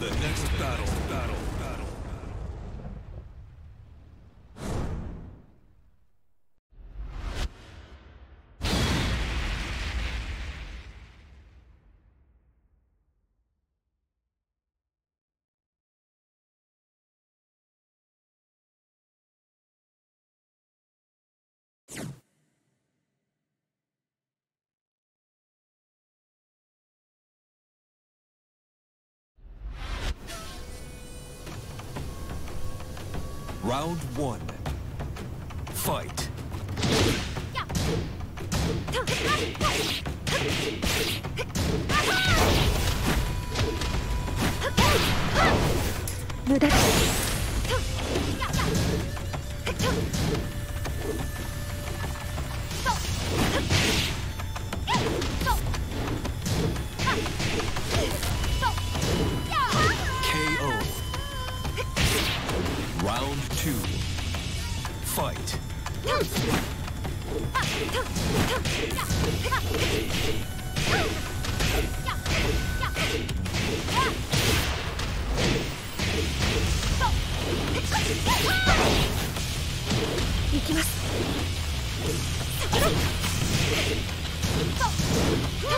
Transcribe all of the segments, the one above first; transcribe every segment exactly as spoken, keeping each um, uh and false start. the next battle. battle, battle. Round one. Fight. Round two. Fight.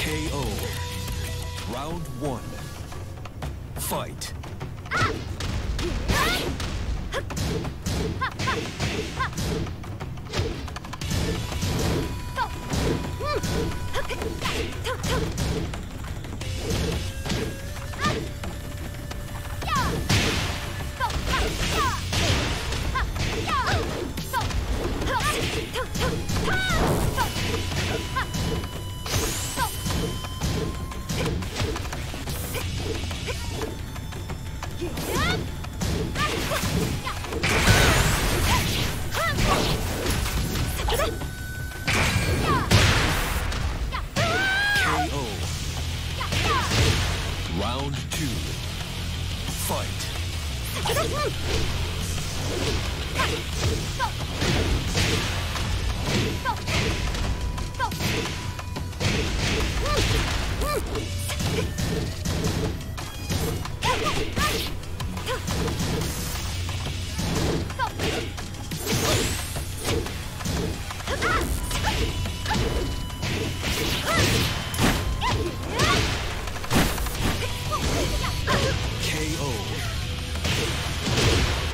K O. Round one. Fight. Round two. Fight.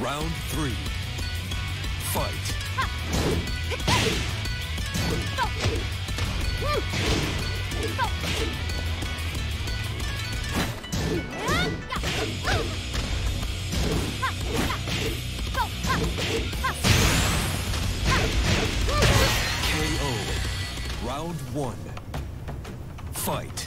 Round three. Fight. K O. Round one. Fight.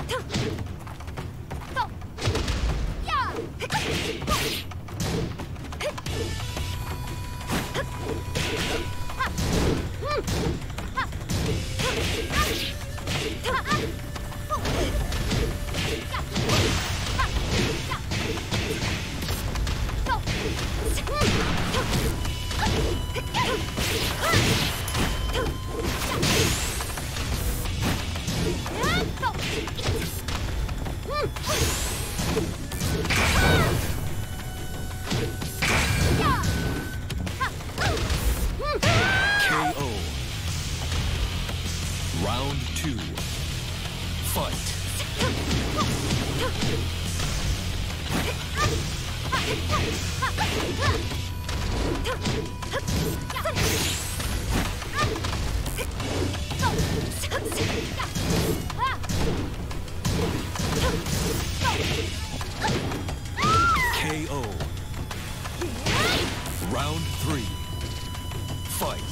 Round two. Fight. K O. Round three. Fight.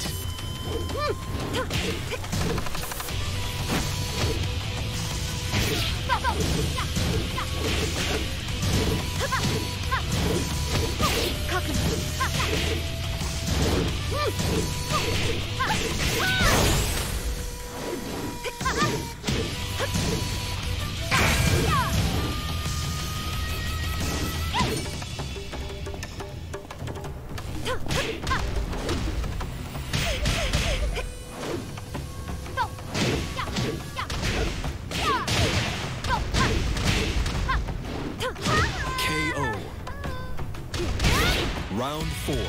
Round four.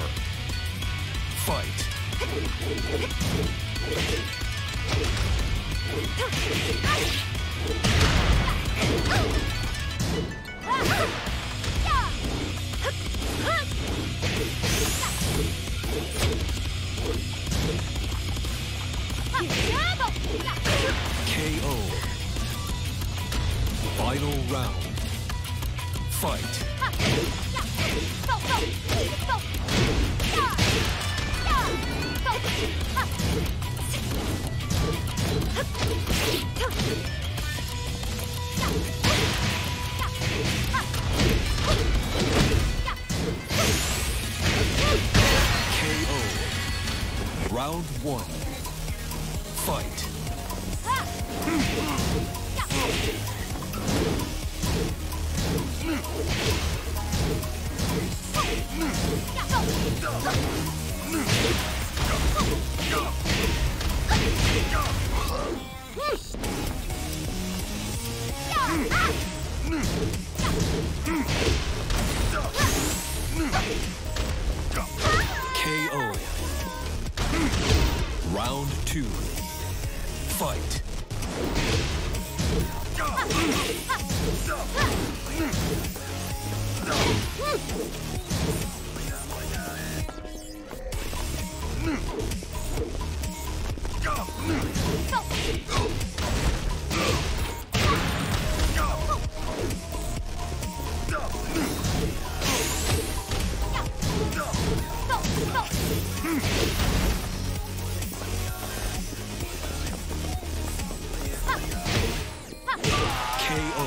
Fight. K O. Final round. Fight. K O. Round one. Fight. K O. Round two. Fight. Round three. Fight. K O.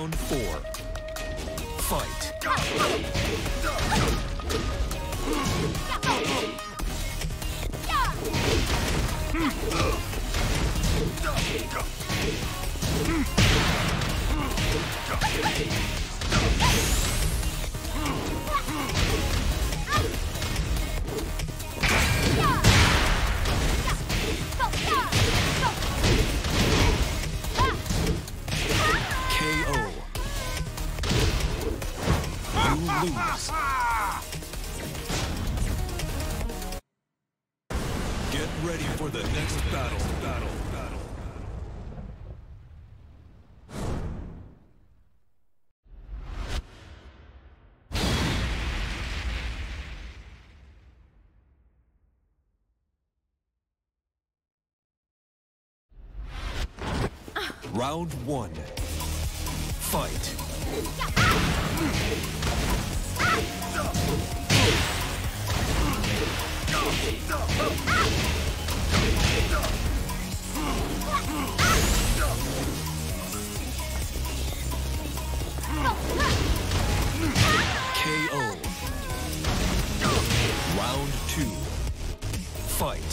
Round four. Fight. K O. You lose. Get ready for the next battle, battle, battle. Round one. Fight. K O. Round two. Fight.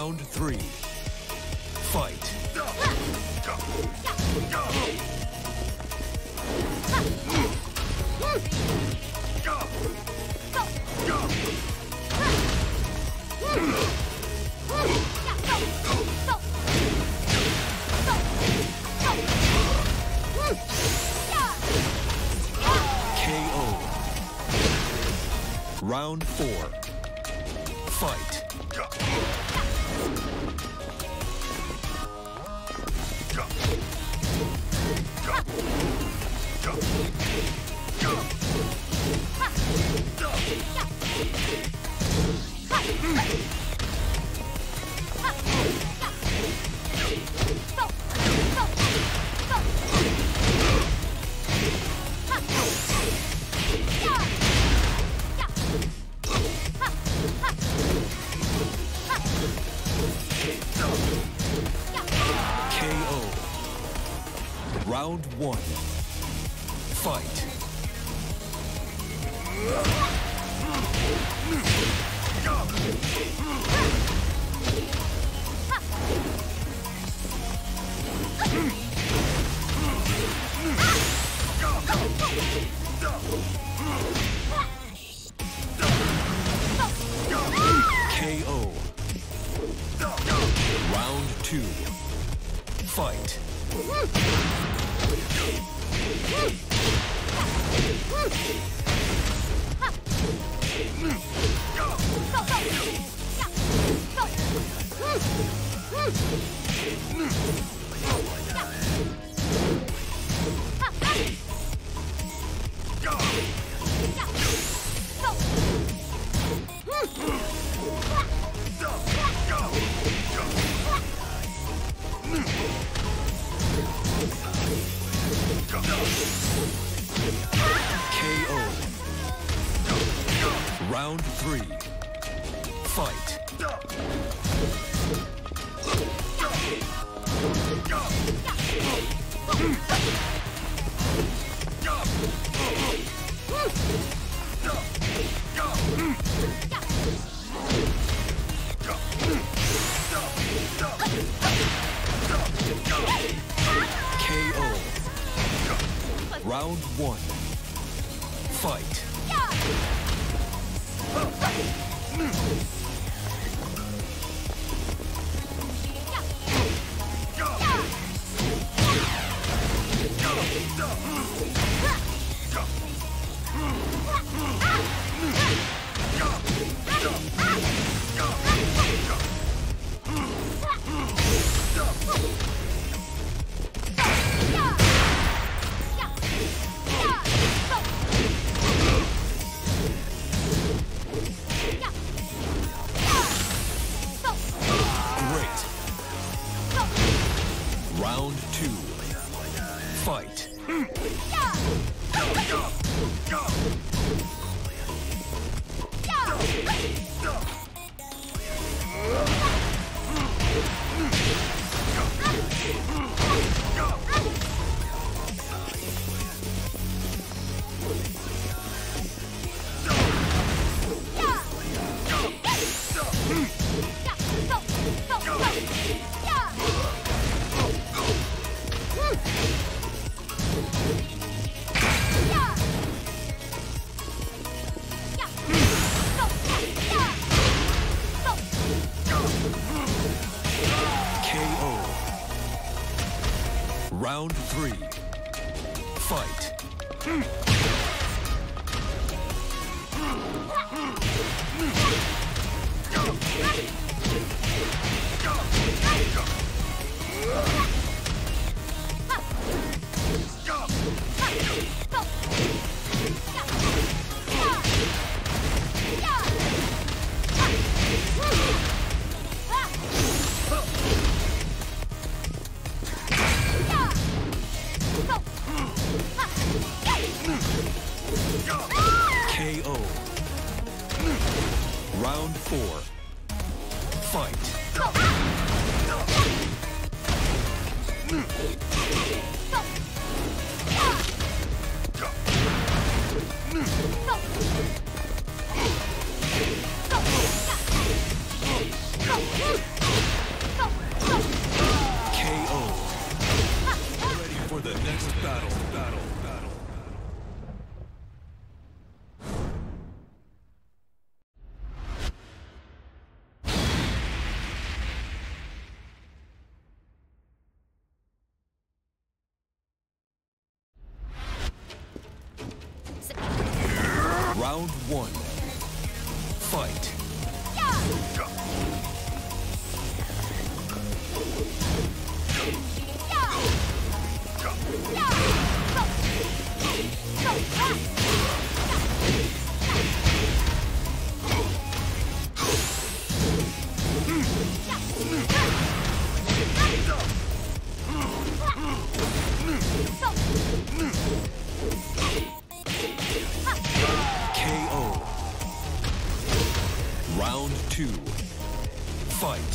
Round three. Fight. K O. Round four. Fight. Round one. Fight. K O. Round two. Fight. Round three. Fight. K O. Round one. Fight. Round two. Fight. Round three. Fight. K O. Round four. Fight. Round one. Fight. Round two. Fight.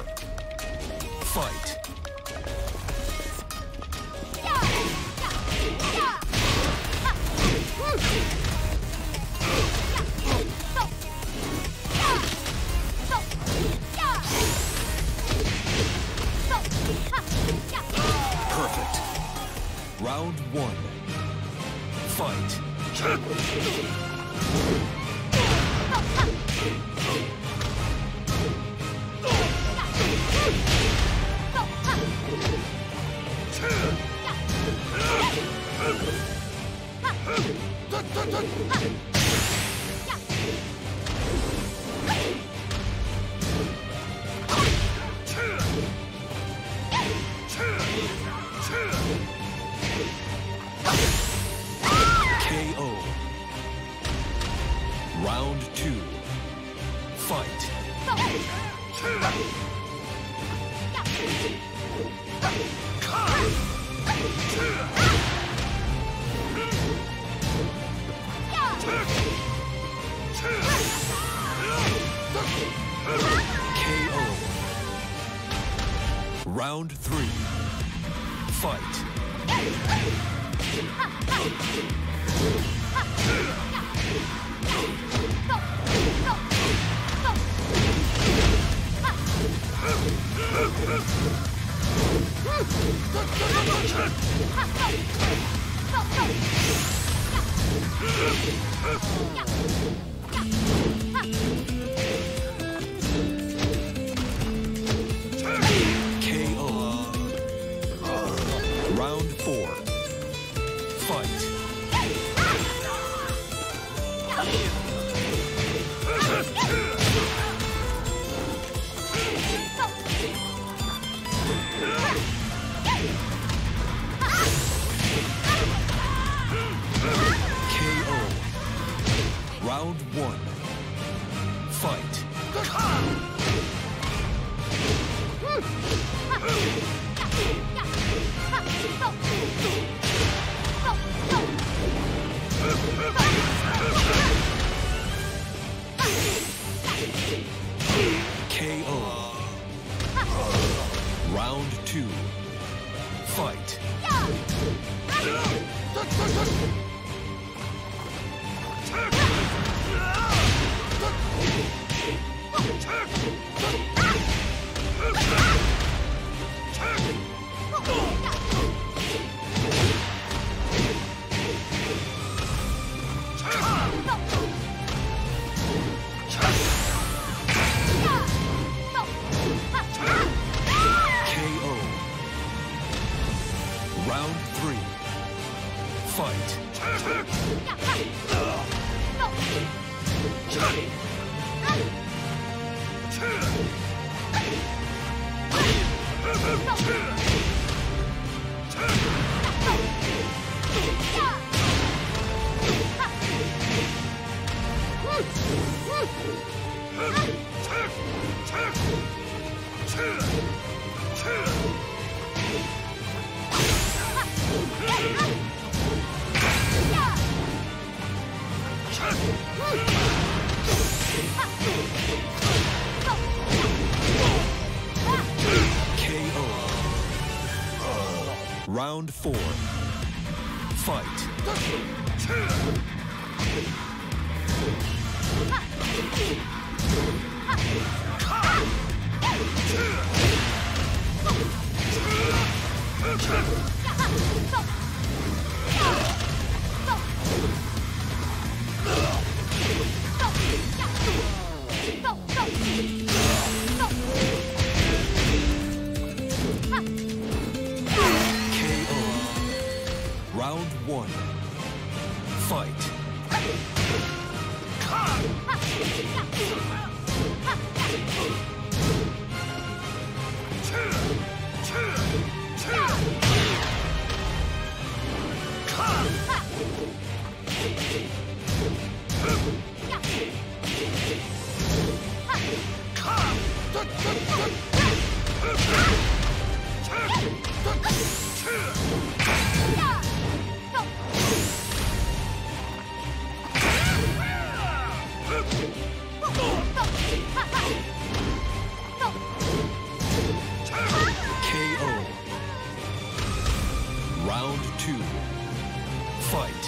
three. Fight. K O. Round four. Fight. Round one. Fight. Round two. Fight. K O. Round three. Fight. K O. Round four. Fight. Round one. Fight. K O. Round two. Fight. Round three. Fight. Two. round four. Round one. Fight. Round two. Fight.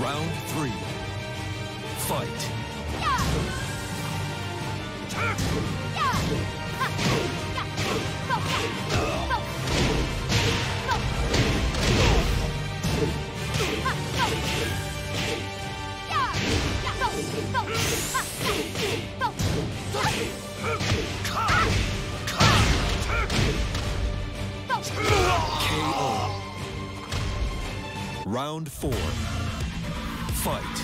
Round three. Fight. K O. Round four. Fight.